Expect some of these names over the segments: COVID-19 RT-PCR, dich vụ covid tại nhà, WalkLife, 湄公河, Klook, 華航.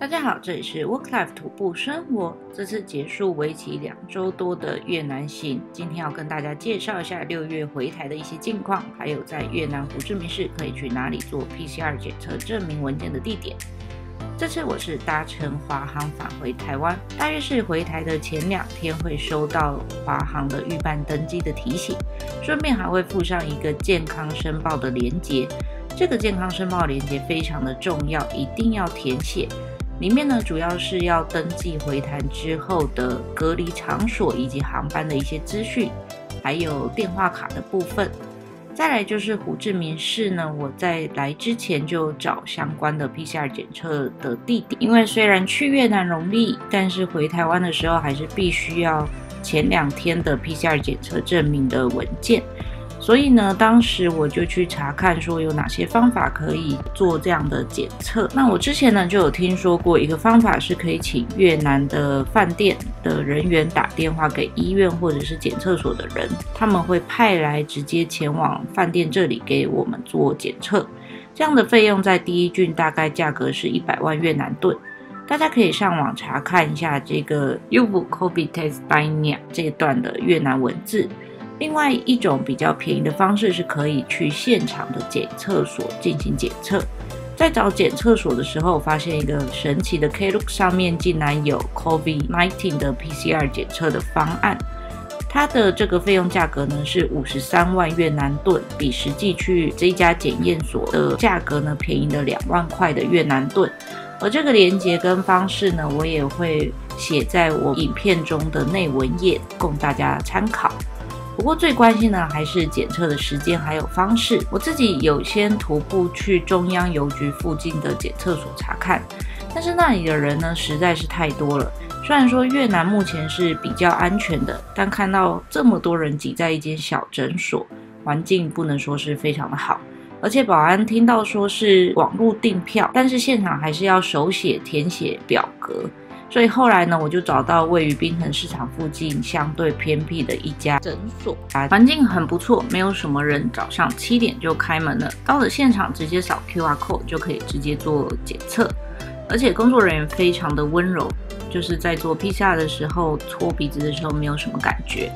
大家好，这里是 WalkLife 徒步生活。这次结束为期2周多的越南行，今天要跟大家介绍一下6月回台的一些近况，还有在越南胡志明市可以去哪里做 PCR 检测证明文件的地点。这次我是搭乘华航返回台湾，大约是回台的前2天会收到华航的预办登机的提醒，顺便还会附上一个健康申报的连结。这个健康申报连结非常的重要，一定要填写。 里面呢，主要是要登记回台之后的隔离场所以及航班的一些资讯，还有电话卡的部分。再来就是胡志明市呢，我在来之前就找相关的 PCR 检测的地点，因为虽然去越南容易，但是回台湾的时候还是必须要前2天的 PCR 检测证明的文件。 所以呢，当时我就去查看说有哪些方法可以做这样的检测。那我之前呢就有听说过一个方法是可以请越南的饭店的人员打电话给医院或者是检测所的人，他们会派来直接前往饭店这里给我们做检测。这样的费用在第一郡大概价格是100万越南盾。 大家可以上网查看一下这个dich vụ covid tại nhà 这一段的越南文字。 另外一种比较便宜的方式是可以去现场的检测所进行检测。在找检测所的时候，发现一个神奇的 Klook 上面竟然有 COVID-19 的 PCR 检测的方案。它的这个费用价格呢是53万越南盾，比实际去这一家检验所的价格呢便宜了2万块的越南盾。而这个连结跟方式呢，我也会写在我影片中的内文页，供大家参考。 不过最关心的还是检测的时间还有方式。我自己有先徒步去中央邮局附近的检测所查看，但是那里的人呢实在是太多了。虽然说越南目前是比较安全的，但看到这么多人挤在一间小诊所，环境不能说是非常的好。而且保安听到说是网络订票，但是现场还是要手写填写表格。 所以后来呢，我就找到位于槟城市场附近相对偏僻的一家诊所，环境很不错，没有什么人，早上7点就开门了。到了现场直接扫 QR code 就可以直接做检测，而且工作人员非常的温柔，就是在做 PCR 的时候搓鼻子的时候没有什么感觉。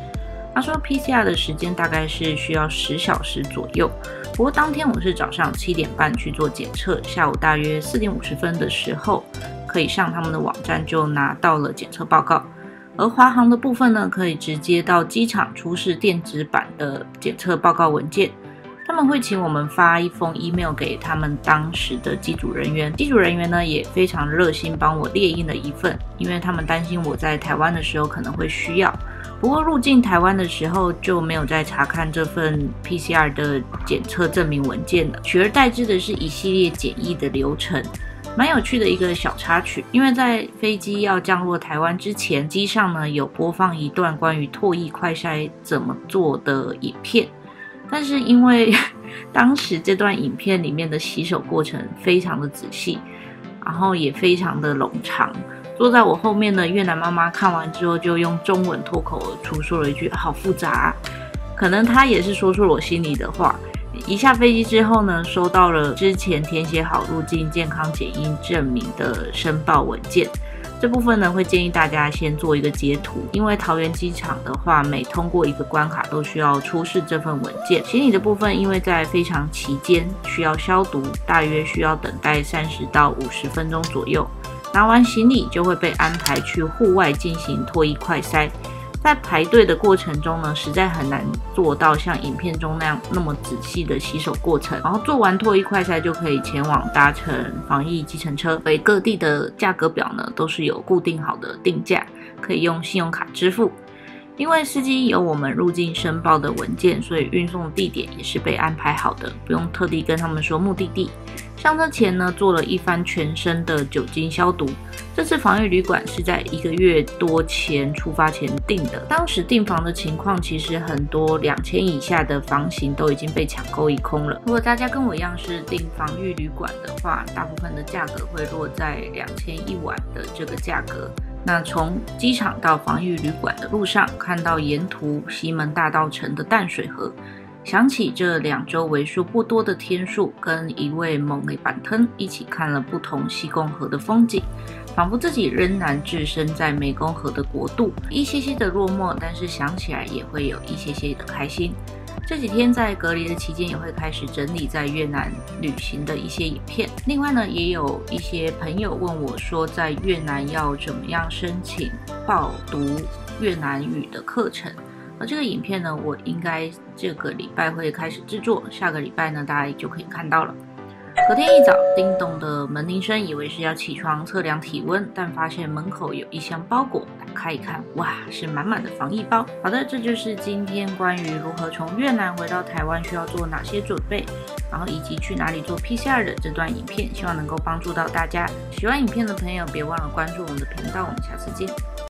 他说 PCR 的时间大概是需要10小时左右，不过当天我是早上7点半去做检测，下午大约4点50分的时候。 可以上他们的网站就拿到了检测报告，而华航的部分呢，可以直接到机场出示电子版的检测报告文件。他们会请我们发一封 email 给他们当时的机组人员，机组人员呢也非常热心帮我列印了一份，因为他们担心我在台湾的时候可能会需要。不过入境台湾的时候就没有再查看这份 PCR 的检测证明文件了，取而代之的是一系列检疫的流程。 蛮有趣的一个小插曲，因为在飞机要降落台湾之前，机上呢有播放一段关于唾液快筛怎么做的影片，但是因为当时这段影片里面的洗手过程非常的仔细，然后也非常的冗长，坐在我后面的越南妈妈看完之后就用中文脱口而出说了一句“好复杂啊”，可能她也是说出了我心里的话。 一下飞机之后呢，收到了之前填写好入境健康检疫证明的申报文件。这部分呢，会建议大家先做一个截图，因为桃园机场的话，每通过一个关卡都需要出示这份文件。行李的部分，因为在非常期间需要消毒，大约需要等待30到50分钟左右。拿完行李就会被安排去户外进行唾液快筛。 在排队的过程中呢，实在很难做到像影片中那样那么仔细的洗手过程。然后做完唾液快筛就可以前往搭乘防疫计程车。所以各地的价格表呢都是有固定好的定价，可以用信用卡支付。因为司机有我们入境申报的文件，所以运送地点也是被安排好的，不用特地跟他们说目的地。上车前呢做了一番全身的酒精消毒。 这次防疫旅馆是在1个月多前出发前订的，当时订房的情况，其实很多2000以下的房型都已经被抢购一空了。如果大家跟我一样是订防疫旅馆的话，大部分的价格会落在2000一晚的这个价格。那从机场到防疫旅馆的路上，看到沿途西门大道城的淡水河。 想起这2周为数不多的天数，跟一位猛力板腾一起看了不同西贡河的风景，仿佛自己仍然置身在湄公河的国度，一些些的落寞，但是想起来也会有一些些的开心。这几天在隔离的期间，也会开始整理在越南旅行的一些影片。另外呢，也有一些朋友问我说，在越南要怎么样申请报读越南语的课程。 而这个影片呢，我应该这个礼拜会开始制作，下个礼拜呢，大家就可以看到了。隔天一早，叮咚的门铃声，以为是要起床测量体温，但发现门口有一箱包裹，打开一看，哇，是满满的防疫包。好的，这就是今天关于如何从越南回到台湾需要做哪些准备，然后以及去哪里做 PCR 的这段影片，希望能够帮助到大家。喜欢影片的朋友，别忘了关注我们的频道，我们下次见。